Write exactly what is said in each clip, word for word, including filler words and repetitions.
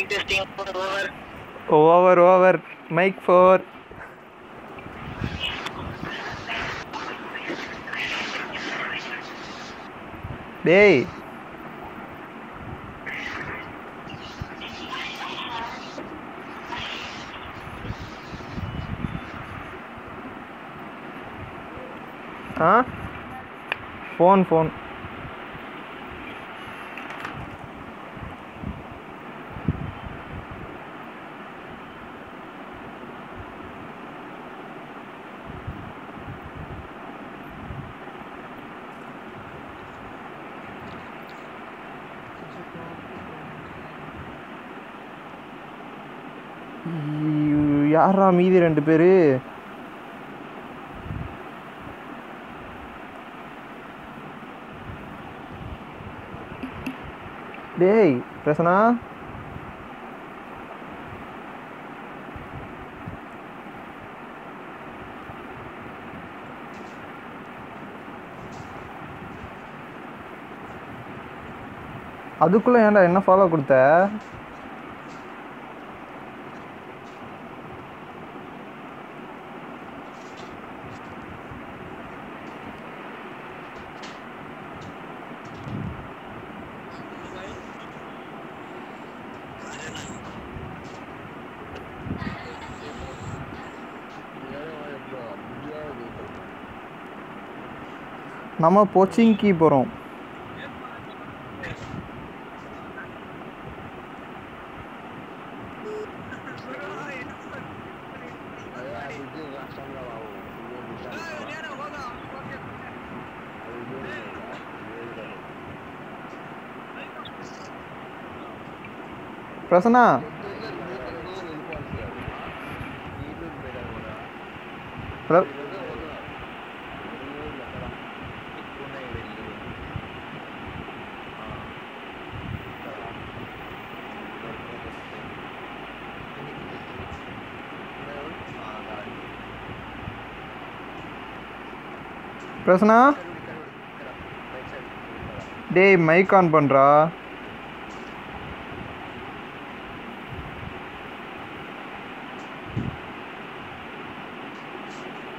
mic testing, over. Over, over. Mic four. Hey. Huh? Phone, phone. யாரா மீதி ரெண்டு பேரு? டேய் பிரசனா, அதுக்குள்ள ஏன்டா என்ன ஃபாலோ கொடுத்த? நம்ம போச்சிங்கி போகிறோம். பிரசன்னா பிரசனா, டேய் மைக் ஆன் பண்ணுறா.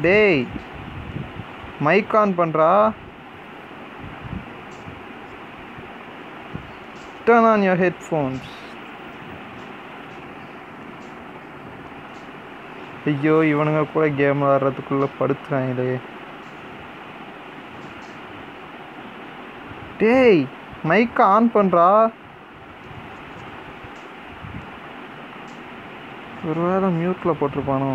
டேய் மைக் ஆன் பண்ணுறா. Turn on your headphones. ஐயோ, இவனுங்க கூட கேம் விளாட்றதுக்குள்ளே படுத்துறாங்களே. டேய் மைக் ஆன் பண்ணுறா. ஒருவேளை மியூட்டில் போட்டிருப்பானோ?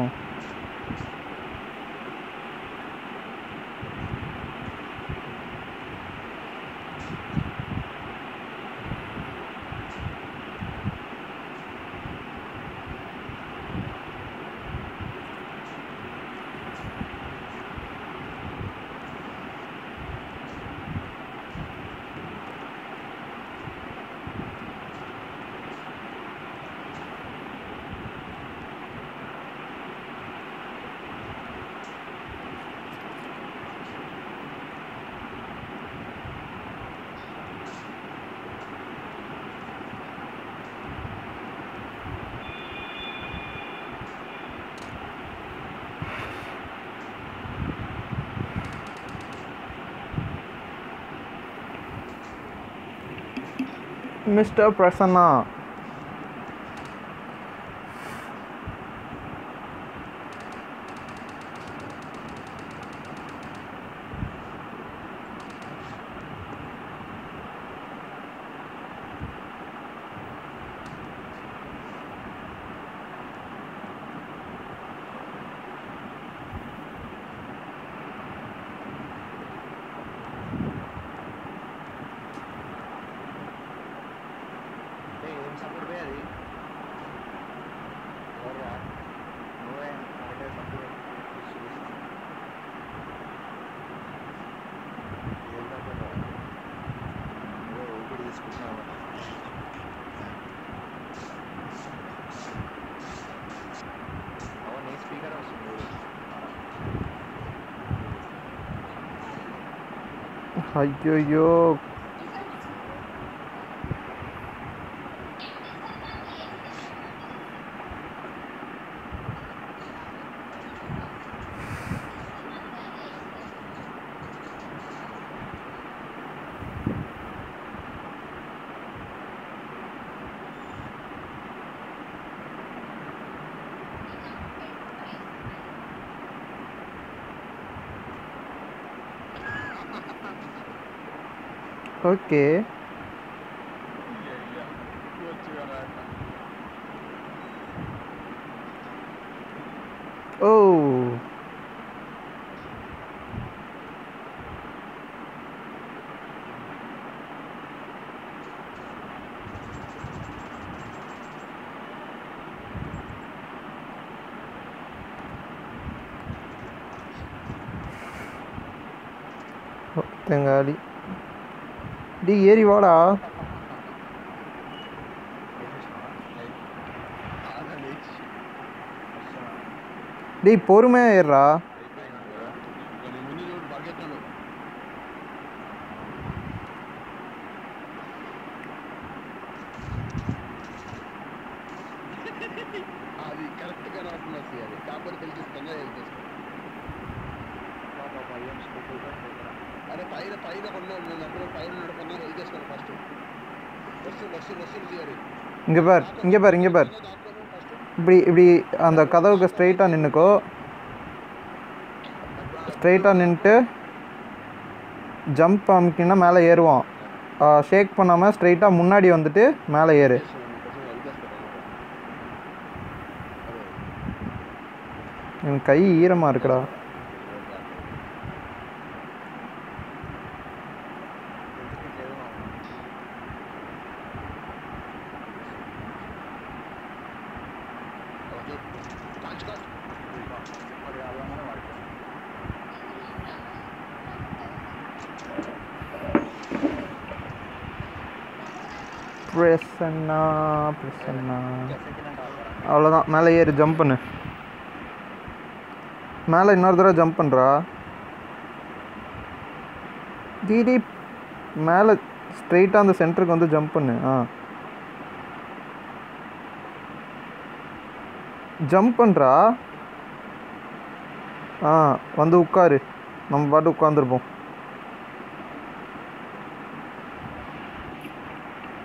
மிஸ்டர் பிரசன்னா, ஐயோயோ, Okay. Oh. தெங்காலி டி ஏறி வாடா. டி பொறுமையா ஏறா. अरे पाई रे पाई रे करना हमने अपने पाई रे करना रेलगेस कर फास्ट बस बस बस क्लियर இங்க பார் இங்க பார் இங்க பார் இப்படி இப்படி அந்த கதவுக்கு ஸ்ட்ரைட்டா நின்னுக்கோ ஸ்ட்ரைட்டா நின்னுட்டு ஜம்ப் பண்ணா மேலே ஏறுவோம் ஷேக் பண்ணாம ஸ்ட்ரைட்டா முன்னாடி வந்துட்டு மேலே ஏறு என் கை ஈரமா இருக்குடா பிரசன்னா பிரசன்னா அவ்வளோதான் மேலே ஏறி ஜம்ப் பண்ணு மேலே இன்னொரு தடவை ஜம்ப் பண்ணுறா டிடி மேலே ஸ்ட்ரெயிட்டாக அந்த சென்டருக்கு வந்து ஜம்ப் பண்ணு ஆ ஜம்ப் பண்ணுறா ஆ வந்து உட்காரு நம்ம பாட்டு உட்காந்துருப்போம்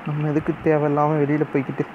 நம்ம எதுக்கு தேவையில்லாமல் வெளியில் போய்கிட்டு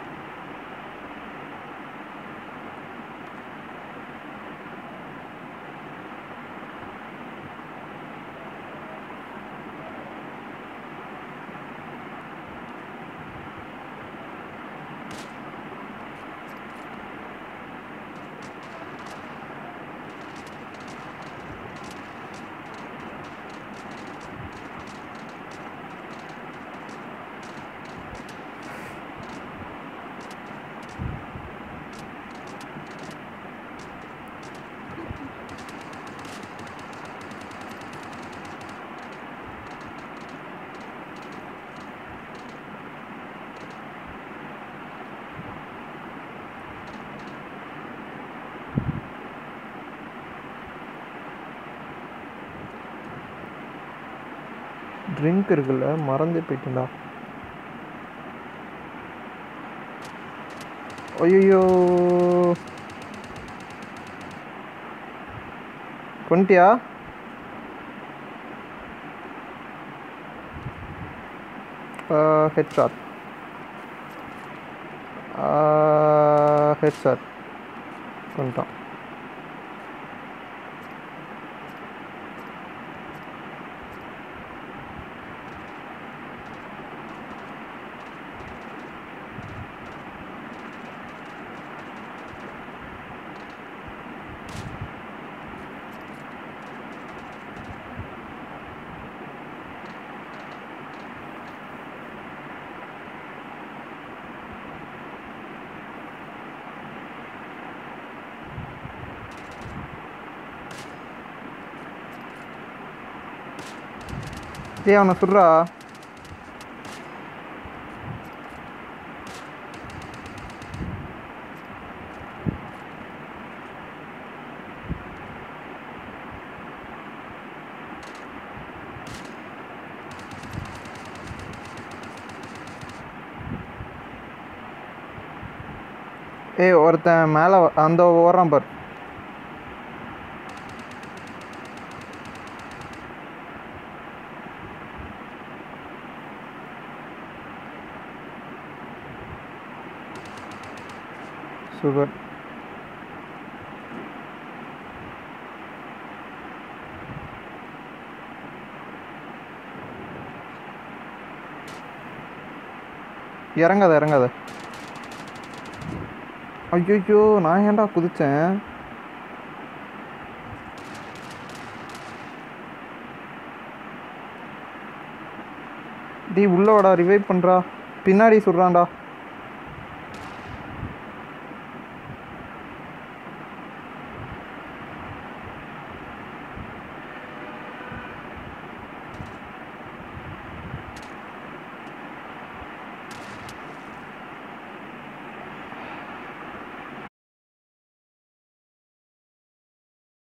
ட்ரிங்க் இருக்குல்ல மறந்து போயிட்டுடா ஐயோ கொண்டியா ஹெட் ஷாட் ஹெட் ஷாட் கொண்டான் ஏய் அவனை சுடுறா ஏய் ஒருத்தன் மேலே அந்த ஓரம் பார் சூப்பர் இறங்காத இறங்காத. ஐயோ நான் ஏன்டா குதிச்சேன். டீ உள்ளவாடா, ரிவைவ் பண்ணுறா, பின்னாடி சுடுறான்டா.